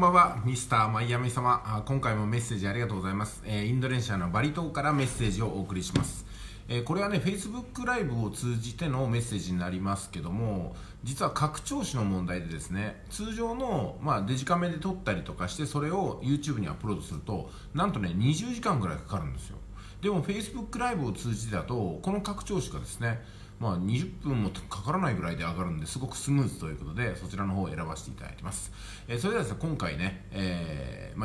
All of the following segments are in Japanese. んばんは、ミスターマイアミ様。今回もメッセージありがとうございます。インドネシアのバリ島からメッセージをお送りします。これはね、Facebook ライブを通じてのメッセージになりますけども、実は拡張子の問題でですね、通常の、デジカメで撮ったりとかして、それを YouTube にアップロードすると、なんとね、20時間ぐらいかかるんですよ。でも Facebook ライブを通じてだと、この拡張子がですね、20分もかからないぐらいで上がるんですごくスムーズということで、そちらの方を選ばせていただいてます。それではですね、今回ね、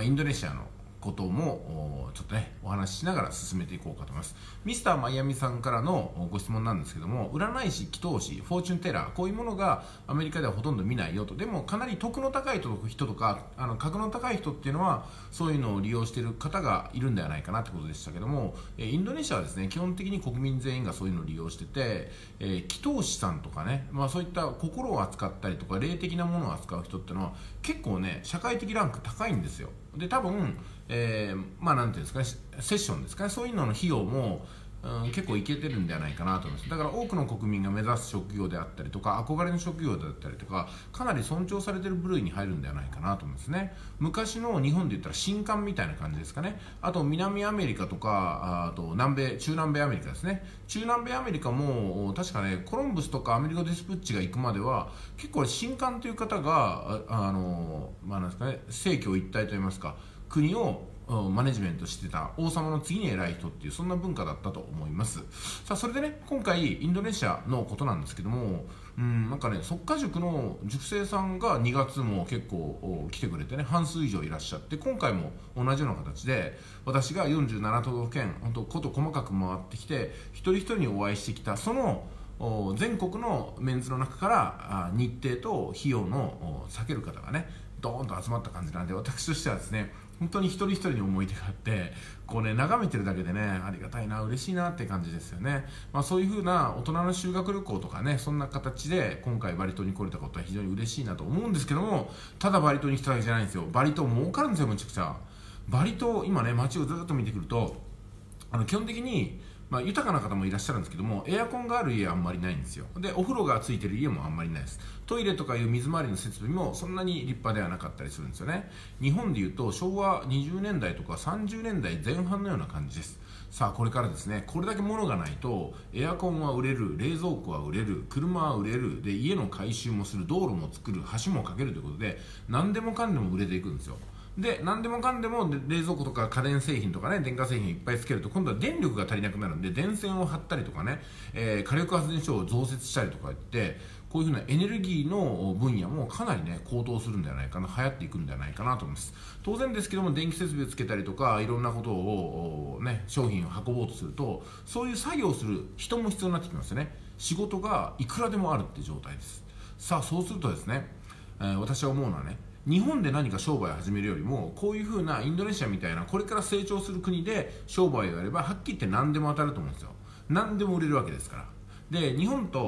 インドネシアのこともちょっとねお話ししながら進めていこうかと思います。ミスターマイアミさんからのご質問なんですけども、占い師、祈祷師、フォーチュンテラー、こういうものがアメリカではほとんど見ないよと。でもかなり得の高い人とか格の高い人っていうのはそういうのを利用している方がいるんではないかなってことでしたけども、インドネシアはですね基本的に国民全員がそういうのを利用してて、祈祷師さんとかね、そういった心を扱ったりとか霊的なものを扱う人っていうのは結構ね社会的ランク高いんですよ。で多分、なんていうんですかね、セッションですかね、そういうのの費用も、結構いけてるんではないかなと思います。だから多くの国民が目指す職業であったりとか、憧れの職業であったりとか、かなり尊重されてる部類に入るんではないかなと思いますね。昔の日本で言ったら新韓みたいな感じですかね。あと南アメリカとか、あと中南米アメリカですね。中南米アメリカも確かね、コロンブスとかアメリカ・デスプッチが行くまでは、結構新韓という方が、政教一体といいますか、国をマネジメントしてた王様の次に偉い人っていう、そんな文化だったと思います。さあそれでね、今回インドネシアのことなんですけども、即果塾の塾生さんが2月も結構来てくれてね、半数以上いらっしゃって、今回も同じような形で私が47都道府県ほんとこと細かく回ってきて一人一人にお会いしてきた、その全国のメンズの中から日程と費用の避ける方がねドーンと集まった感じなんで、私としてはですね本当に一人一人に思い出があって、こうね眺めてるだけでねありがたいな、嬉しいなって感じですよね。そういう風な大人の修学旅行とかね、そんな形で今回バリ島に来れたことは非常に嬉しいなと思うんですけども、ただバリ島に来ただけじゃないんですよ。バリ島儲かるんですよ、むちゃくちゃ。バリ島今ね街をずっと見てくると、基本的に豊かな方もいらっしゃるんですけども、エアコンがある家はあんまりないんですよ。でお風呂がついてる家もあんまりないです。トイレとかいう水回りの設備もそんなに立派ではなかったりするんですよね。日本でいうと昭和20年代とか30年代前半のような感じです。さあこれからですね、これだけ物がないとエアコンは売れる、冷蔵庫は売れる、車は売れる、で家の改修もする、道路も作る、橋も架けるということで、何でもかんでも売れていくんですよ。で何でもかんでも冷蔵庫とか家電製品とかね、電化製品いっぱいつけると今度は電力が足りなくなるんで、電線を張ったりとかね、火力発電所を増設したりとか言って、こういうふうなエネルギーの分野もかなりね高騰するんではないかな、流行っていくんではないかなと思います。当然ですけども、電気設備をつけたりとかいろんなことをね、商品を運ぼうとするとそういう作業をする人も必要になってきますよね。仕事がいくらでもあるって状態です。さあそうするとですね、私は思うのはね、日本で何か商売を始めるよりも、こういう風なインドネシアみたいなこれから成長する国で商売をやればはっきり言って何でも当たると思うんですよ。何でも売れるわけですから。で日本と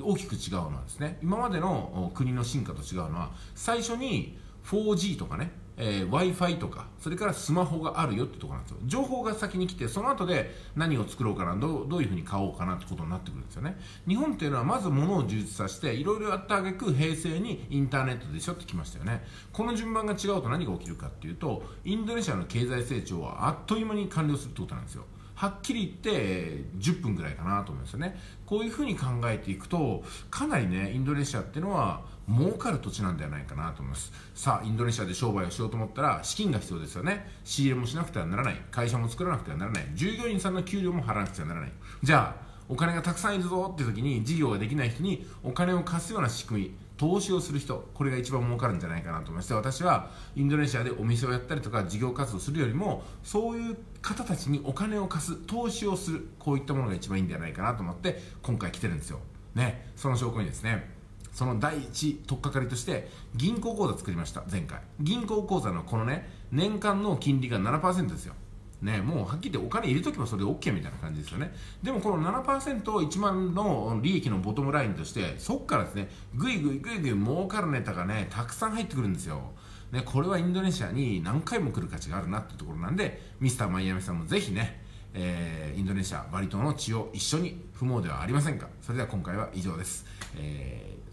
大きく違うのはですね、今までの国の進化と違うのは、最初に 4G とかね、Wi-Fi とか、それからスマホがあるよってところなんですよ。情報が先に来て、その後で何を作ろうかな、どういうふうに買おうかなってことになってくるんですよね。日本っていうのはまず物を充実させていろいろやった挙句、平成にインターネットでしょってきましたよね。この順番が違うと何が起きるかっていうと、インドネシアの経済成長はあっという間に完了するってことなんですよ。はっきり言って10分ぐらいかなと思いますよね。こういうふうに考えていくと、かなりねインドネシアっていうのは儲かる土地なんではないかなと思います。さあインドネシアで商売をしようと思ったら資金が必要ですよね。仕入れもしなくてはならない、会社も作らなくてはならない、従業員さんの給料も払わなくてはならない。じゃあお金がたくさんいるぞって時に、事業ができない人にお金を貸すような仕組み、投資をする人、これが一番儲かるんじゃないかなと思いまして、私はインドネシアでお店をやったりとか事業活動するよりも、そういう方たちにお金を貸す、投資をする、こういったものが一番いいんじゃないかなと思って今回来てるんですよ、ね。その証拠にですね、その第一取っかかりとして銀行口座作りました。前回銀行口座のこのね、年間の金利が 7% ですよね。もうはっきり言ってお金入れとけばそれで OK みたいな感じですよね。でもこの 7% を1万の利益のボトムラインとして、そこからですねぐいぐいぐいぐい儲かるネタがねたくさん入ってくるんですよ、ね。これはインドネシアに何回も来る価値があるなっていうところなんで、ミスターマイアミさんもぜひね、インドネシアバリ島の地を一緒に踏もうではありませんか。それでは今回は以上です。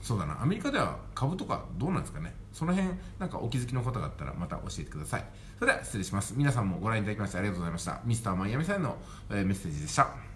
そうだな、アメリカでは株とかどうなんですかね。その辺なんかお気づきのことがあったらまた教えてください。それでは失礼します。皆さんもご覧いただきましてありがとうございました。ミスターマイアミさんのメッセージでした。